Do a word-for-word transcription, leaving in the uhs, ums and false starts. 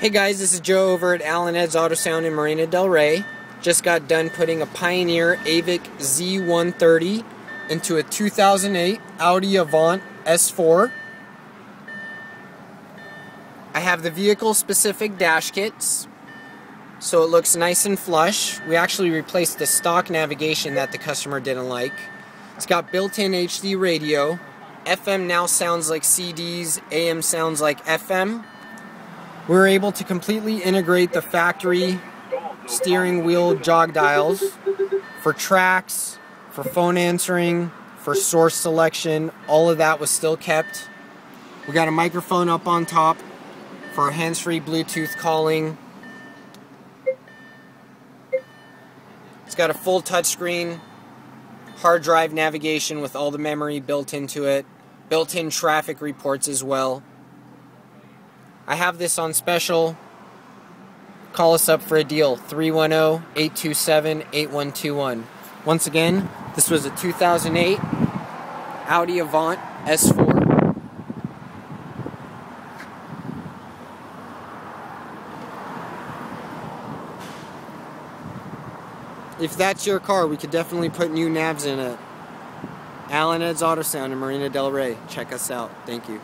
Hey guys, this is Joe over at Alan Ed's Auto Sound in Marina Del Rey. Just got done putting a Pioneer A V I C Z one thirty into a two thousand eight Audi Avant S four. I have the vehicle specific dash kits, so it looks nice and flush. We actually replaced the stock navigation that the customer didn't like. It's got built-in H D radio. F M now sounds like C Ds, A M sounds like F M. We were able to completely integrate the factory steering wheel jog dials for tracks, for phone answering, for source selection. All of that was still kept. We got a microphone up on top for hands-free Bluetooth calling. It's got a full touchscreen, hard drive navigation with all the memory built into it, built-in traffic reports as well. I have this on special. Call us up for a deal, three one zero, eight two seven, eight one two one. Once again, this was a two thousand eight Audi Avant S four. If that's your car, we could definitely put new navs in it. Alan Ed's Auto Sound in Marina Del Rey. Check us out. Thank you.